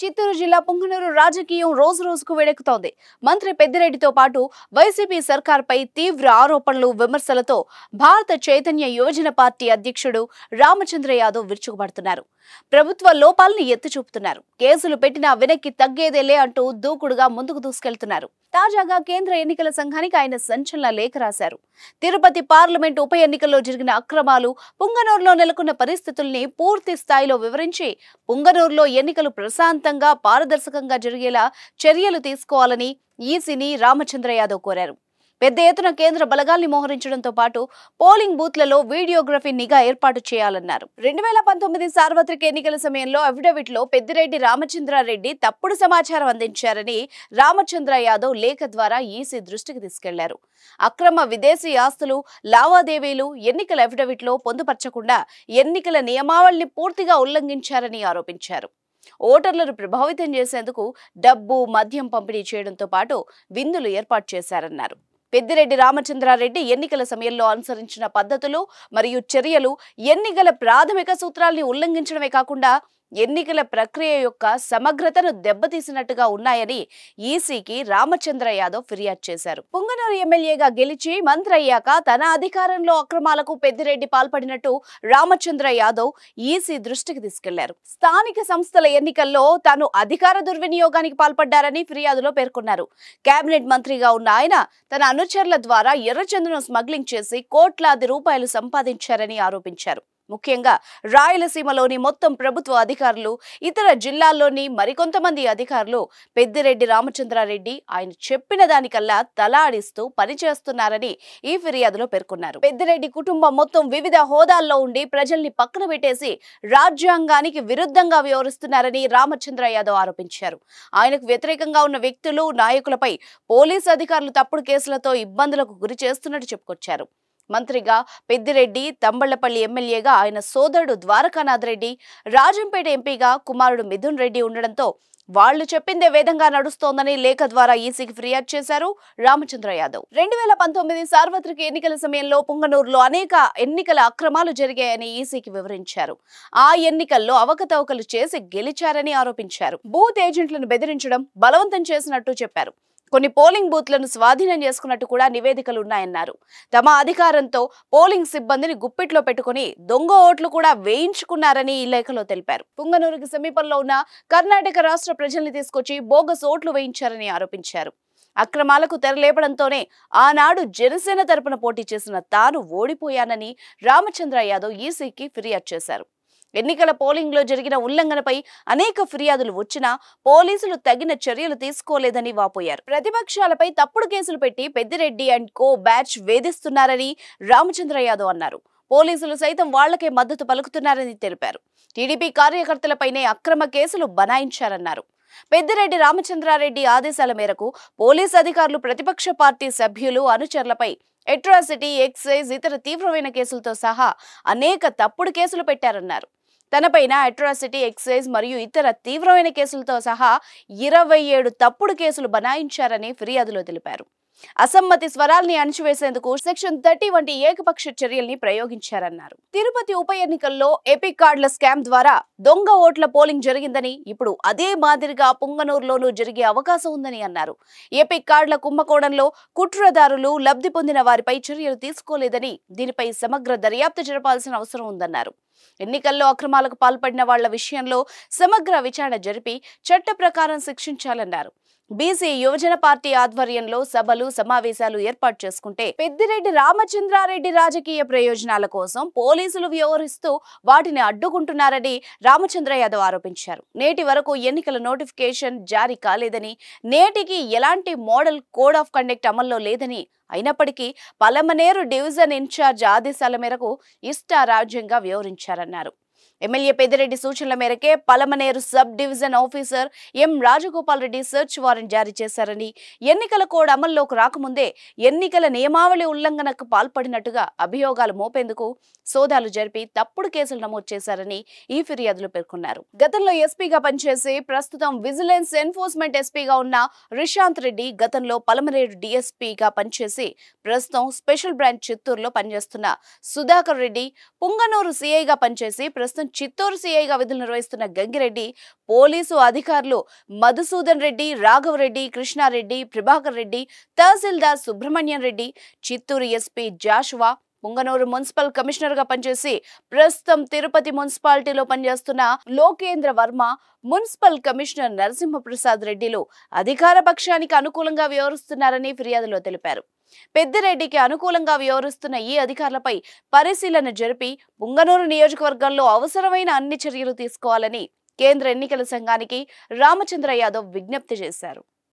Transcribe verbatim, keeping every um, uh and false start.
చిత్తూరు జిల్లా పుంగనూరు రాజకీయం రోజు రోజుకు వేడెక్కుతోంది. మంత్రి పెద్దిరెడ్డితో పాటు వైసీపీ సర్కార్పై తీవ్ర ఆరోపణలు, విమర్శలతో భారత చైతన్య యువజన పార్టీ అధ్యక్షుడు రామచంద్ర యాదవ్ విరుచుకుపడుతున్నారు. ప్రభుత్వ లోపాలను ఎత్తి చూపుతున్నారు. కేసులు పెట్టినా వెనక్కి తగ్గేదేలే అంటూ దూకుడుగా ముందుకు దూసుకెళ్తున్నారు. తాజాగా కేంద్ర ఎన్నికల సంఘానికి ఆయన సంచలన లేఖ రాశారు. తిరుపతి పార్లమెంటు ఉప ఎన్నికల్లో జరిగిన అక్రమాలు, పుంగనూరులో నెలకొన్న పరిస్థితుల్ని పూర్తి స్థాయిలో వివరించి పుంగనూరులో ఎన్నికలు ప్రశాంతంగా, పారదర్శకంగా జరిగేలా చర్యలు తీసుకోవాలని ఈసీని రామచంద్ర యాదవ్ కోరారు. పెద్ద ఎత్తున కేంద్ర బలగాల్ని మోహరించడంతో పాటు పోలింగ్ బూత్లలో వీడియోగ్రఫీ నిఘా ఏర్పాటు చేయాలన్నారు. రెండు వేల పంతొమ్మిది సార్వత్రిక ఎన్నికల సమయంలో అఫిడవిట్లో పెద్దిరెడ్డి రామచంద్రారెడ్డి తప్పుడు సమాచారం అందించారని రామచంద్ర యాదవ్ లేఖ ద్వారా ఈసీ దృష్టికి తీసుకెళ్లారు. అక్రమ విదేశీ ఆస్తులు లావాదేవీలు ఎన్నికల అఫిడవిట్లో పొందుపరచకుండా ఎన్నికల నియమావళిని పూర్తిగా ఉల్లంఘించారని ఆరోపించారు. ఓటర్లను ప్రభావితం చేసేందుకు డబ్బు, మద్యం పంపిణీ చేయడంతో పాటు విందులు ఏర్పాటు చేశారన్నారు. పెద్దిరెడ్డి రామచంద్రారెడ్డి ఎన్నికల సమయంలో అనుసరించిన పద్ధతులు మరియు చర్యలు ఎన్నికల ప్రాథమిక సూత్రాల్ని ఉల్లంఘించడమే కాకుండా ఎన్నికల ప్రక్రియ యొక్క సమగ్రతను దెబ్బతీసినట్టుగా ఉన్నాయని ఈసీకి రామచంద్ర యాదవ్ ఫిర్యాదు చేశారు. పుంగనూరు ఎమ్మెల్యేగా గెలిచి మంత్రి అయ్యాక తన అధికారంలో అక్రమాలకు పెద్దిరెడ్డి పాల్పడినట్టు రామచంద్ర యాదవ్ ఈసీ దృష్టికి తీసుకెళ్లారు. స్థానిక సంస్థల ఎన్నికల్లో తాను అధికార దుర్వినియోగానికి పాల్పడ్డారని ఫిర్యాదులో పేర్కొన్నారు. కేబినెట్ మంత్రిగా ఉన్న ఆయన తన అనుచరుల ద్వారా ఎర్రచందనం స్మగ్లింగ్ చేసి కోట్లాది రూపాయలు సంపాదించారని ఆరోపించారు. ముఖ్యంగా రాయలసీమలోని మొత్తం ప్రభుత్వ అధికారులు, ఇతర జిల్లాల్లోని మరికొంతమంది అధికారులు పెద్దిరెడ్డి రామచంద్రారెడ్డి ఆయన చెప్పిన దానికల్లా తలాడిస్తూ పనిచేస్తున్నారని ఈ ఫిర్యాదులో పేర్కొన్నారు. పెద్దిరెడ్డి కుటుంబం మొత్తం వివిధ హోదాల్లో ఉండి ప్రజల్ని పక్కన పెట్టేసి రాజ్యాంగానికి విరుద్ధంగా వ్యవహరిస్తున్నారని రామచంద్ర యాదవ్ ఆరోపించారు. ఆయనకు వ్యతిరేకంగా ఉన్న వ్యక్తులు, నాయకులపై పోలీసు అధికారులు తప్పుడు కేసులతో ఇబ్బందులకు గురి చేస్తున్నట్టు చెప్పుకొచ్చారు. మంత్రిగా పెద్దిరెడ్డి, తంబళ్లపల్లి ఎమ్మెల్యేగా ఆయన సోదరుడు ద్వారకానాథ్ రెడ్డి, రాజంపేట ఎంపీగా కుమారుడు మిథున్ రెడ్డి ఉండడంతో వాళ్లు చెప్పిందే వేదంగా నడుస్తోందని లేఖ ద్వారా ఈసీకి ఫిర్యాదు చేశారు రామచంద్ర యాదవ్. రెండు వేల పంతొమ్మిది సార్వత్రిక ఎన్నికల సమయంలో పుంగనూరులో అనేక ఎన్నికల అక్రమాలు జరిగాయని ఈసీకి వివరించారు. ఆ ఎన్నికల్లో అవకతవకలు చేసి గెలిచారని ఆరోపించారు. బూత్ ఏజెంట్లను బెదిరించడం, బలవంతం చేసినట్టు చెప్పారు. కొన్ని పోలింగ్ బూత్లను స్వాధీనం చేసుకున్నట్టు కూడా నివేదికలు ఉన్నాయన్నారు. తమ అధికారంతో పోలింగ్ సిబ్బందిని గుప్పిట్లో పెట్టుకుని దొంగ ఓట్లు కూడా వేయించుకున్నారని ఈ లేఖలో తెలిపారు. పుంగనూరుకి సమీపంలో ఉన్న కర్ణాటక రాష్ట్ర ప్రజల్ని తీసుకొచ్చి బోగస్ ఓట్లు వేయించారని ఆరోపించారు. అక్రమాలకు తెరలేపడంతోనే ఆనాడు జనసేన తరపున పోటీ చేసిన తాను ఓడిపోయానని రామచంద్ర యాదవ్ ఈసీకి ఫిర్యాదు చేశారు. ఎన్నికల పోలింగ్ లో జరిగిన ఉల్లంఘనపై అనేక ఫిర్యాదులు వచ్చినా పోలీసులు తగిన చర్యలు తీసుకోలేదని వాపోయారు. ప్రతిపక్షాలపై తప్పుడు కేసులు పెట్టి పెద్దిరెడ్డి అండ్ కో బ్యాచ్ వేధిస్తున్నారని రామచంద్ర యాదవ్ అన్నారు. పోలీసులు సైతం వాళ్లకే మద్దతు పలుకుతున్నారని తెలిపారు. టీడీపీ కార్యకర్తలపైనే అక్రమ కేసులు బనాయించారన్నారు. పెద్దిరెడ్డి రామచంద్రారెడ్డి ఆదేశాల మేరకు పోలీసు అధికారులు ప్రతిపక్ష పార్టీ సభ్యులు, అనుచరులపై అట్రాసిటీ, ఎక్సైజ్, ఇతర తీవ్రమైన కేసులతో సహా అనేక తప్పుడు కేసులు పెట్టారన్నారు. తనపైన అట్రాసిటీ, ఎక్సైజ్ మరియు ఇతర తీవ్రమైన కేసులతో సహా ఇరవై ఏడు తప్పుడు కేసులు బనాయించారని ఫిర్యాదులో తెలిపారు. అసమ్మతి స్వరాల్ని అణిచివేసేందుకు సెక్షన్ థర్టీ వంటి ఏకపక్ష చర్యల్ని ప్రయోగించారన్నారు. తిరుపతి ఉప ఎన్నికల్లో ఎపిక్ కార్డుల స్కామ్ ద్వారా దొంగ ఓట్ల పోలింగ్ జరిగిందని, ఇప్పుడు అదే మాదిరిగా పుంగనూరులోనూ జరిగే అవకాశం ఉందని అన్నారు. ఎపిక్ కార్డుల కుంభకోణంలో కుట్రదారులు, లబ్ధి పొందిన వారిపై చర్యలు తీసుకోలేదని, దీనిపై సమగ్ర దర్యాప్తు జరపాల్సిన అవసరం ఉందన్నారు. ఎన్నికల్లో అక్రమాలకు పాల్పడిన వాళ్ల విషయంలో సమగ్ర విచారణ జరిపి చట్ట ప్రకారం శిక్షించాలన్నారు. బీసీ యువజన పార్టీ ఆధ్వర్యంలో సభలు, సమావేశాలు ఏర్పాటు చేసుకుంటే పెద్దిరెడ్డి రామచంద్రారెడ్డి రాజకీయ ప్రయోజనాల కోసం పోలీసులు వ్యవహరిస్తూ వాటిని అడ్డుకుంటున్నారని రామచంద్ర యాదవ్ ఆరోపించారు. నేటి వరకు ఎన్నికల నోటిఫికేషన్ జారీ కాలేదని, నేటికి ఎలాంటి మోడల్ కోడ్ ఆఫ్ కండక్ట్ అమల్లో లేదని, అయినప్పటికీ పలమనేరు డివిజన్ ఇన్ఛార్జ్ ఆదేశాల మేరకు ఇష్టారాజ్యంగా వివరించారన్నారు. ఎమ్మెల్యే పెద్దిరెడ్డి సూచనల మేరకే Palamaner sub division officer M Rajagopal Reddy search warrant జారీ చేశారని, ఎన్నికల కోడ్ అమల్లోకి రాకముందే ఎన్నికల నియమావళి ఉల్లంఘనకు పాల్పడినట్టుగా అభియోగాలు మోపేందుకు సోదాలు జరిపి తప్పుడు కేసులు నమోదు చేశారని ఈ ఫిర్యాదులు పేర్కొన్నారు. గతంలో ఎస్పీగా పనిచేసి ప్రస్తుతం విజిలెన్స్ ఎన్ఫోర్స్మెంట్ ఎస్పీగా ఉన్న రిశాంత్ రెడ్డి, గతంలో పలమనేరు డిఎస్పీగా పనిచేసి ప్రస్తుతం స్పెషల్ బ్రాంచ్ చిత్తూరులో పనిచేస్తున్న సుధాకర్ రెడ్డి, పుంగనూరు సిఐగా పనిచేసి ప్రస్తుతం చిత్తూరు సిఐగా విధులు నిర్వహిస్తున్న గంగిరెడ్డి, పోలీసు అధికారులు మధుసూదన్ రెడ్డి, రాఘవ్రెడ్డి, కృష్ణారెడ్డి, ప్రభాకర్ రెడ్డి, తహసీల్దార్ Subrahmanyam Reddy, Chittoor SP Joshua, Punganur municipal commissioner గా పనిచేసి ప్రస్తుతం తిరుపతి మున్సిపాలిటీలో పనిచేస్తున్న లోకేంద్ర వర్మ, మున్సిపల్ కమిషనర్ నరసింహప్రసాద్ రెడ్డిలు అధికార పక్షానికి అనుకూలంగా వ్యవహరిస్తున్నారని ఫిర్యాదులో తెలిపారు. పెద్దిరెడ్డికి అనుకూలంగా వ్యవహరిస్తున్న ఈ అధికారులపై పరిశీలన జరిపి పుంగనూరు నియోజకవర్గంలో అవసరమైన అన్ని చర్యలు తీసుకోవాలని కేంద్ర ఎన్నికల సంఘానికి రామచంద్ర యాదవ్ విజ్ఞప్తి చేశారు.